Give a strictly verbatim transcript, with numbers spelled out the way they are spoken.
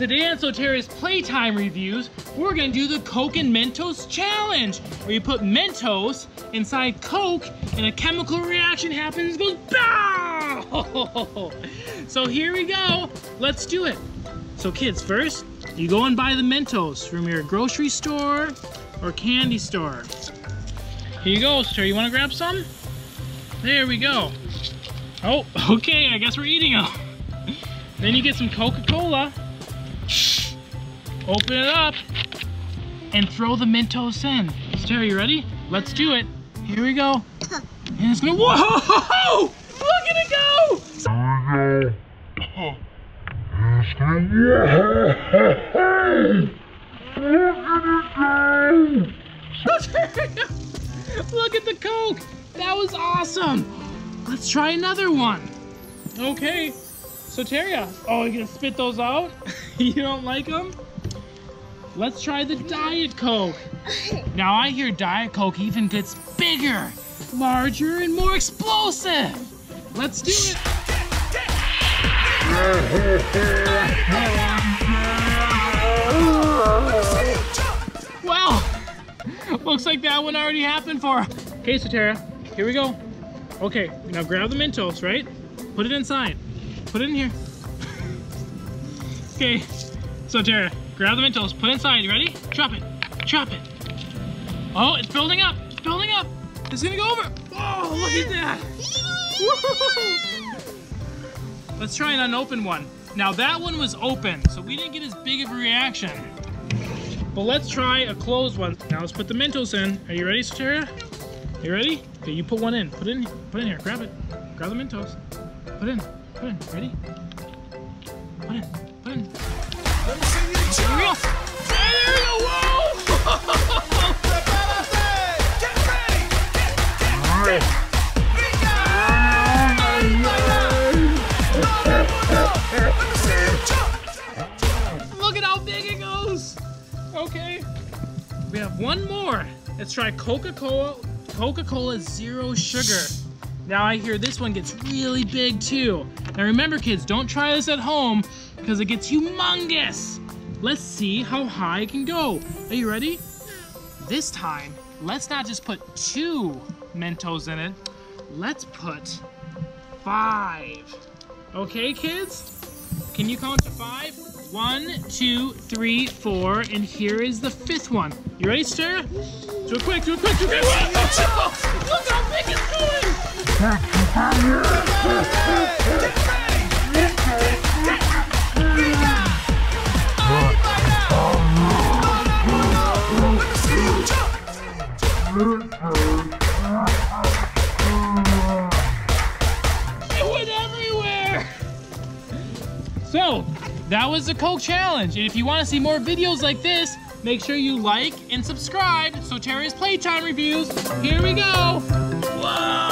Today on Soteria's Playtime Reviews, we're gonna do the Coke and Mentos challenge, where you put Mentos inside Coke and a chemical reaction happens and it goes BOW! So here we go, let's do it. So kids, first, you go and buy the Mentos from your grocery store or candy store. Here you go, sir, you wanna grab some? There we go. Oh, okay, I guess we're eating them. Then you get some Coca-Cola, open it up, and throw the Mentos in. Soteria, you ready? Let's do it. Here we go. And it's gonna, whoa! Look at it go! Here we go. It's gonna, whoa! Look at it go! Soteria, look at the Coke! That was awesome! Let's try another one. Okay. Soteria, oh, you're gonna spit those out? You don't like them? Let's try the Diet Coke. Now I hear Diet Coke even gets bigger, larger, and more explosive. Let's do it. Well, looks like that one already happened for him. Okay, Soteria, here we go. Okay, now grab the Mentos, right? Put it inside. Put it in here. Okay, so Tara, grab the Mentos, put it inside, you ready? Drop it, drop it. Oh, it's building up, it's building up. It's gonna go over. Oh, look at that. Woo! Let's try an unopened one. Now that one was open, so we didn't get as big of a reaction. But let's try a closed one. Now let's put the Mentos in. Are you ready, Soteria? You ready? Okay, you put one in, put it in, put it in here, grab it. Grab the Mentos, put it in. Put in, ready? Put in, put in. Let me see you jump! There you go! Whoa! Look at how big it goes! Okay. We have one more. Let's try Coca-Cola, Coca-Cola Zero Sugar. Now I hear this one gets really big too. Now remember kids, don't try this at home because it gets humongous. Let's see how high it can go. Are you ready? This time, let's not just put two Mentos in it. Let's put five. Okay kids, can you count to five? One, two, three, four, and here is the fifth one. You ready, Soteria? Do it quick, do it quick, do it quick. Look how big it's going. It went everywhere! So, that was the Coke Challenge. And if you want to see more videos like this, make sure you like and subscribe. Soteria's Playtime Reviews. Here we go. Whoa!